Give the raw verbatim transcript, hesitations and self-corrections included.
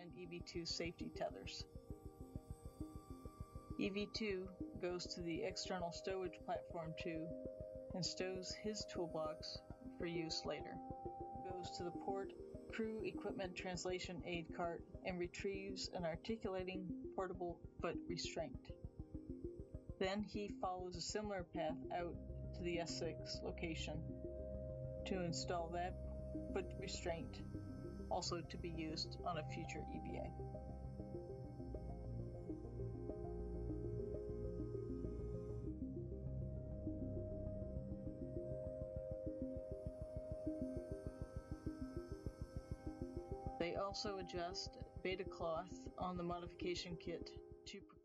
and E V two safety tethers. E V two goes to the external stowage platform two and stows his toolbox for use later. Goes to the port crew equipment translation aid cart and retrieves an articulating portable foot restraint. Then he follows a similar path out to the S six location to install that foot restraint, also to be used on a future E V A. They also adjust beta cloth on the modification kit to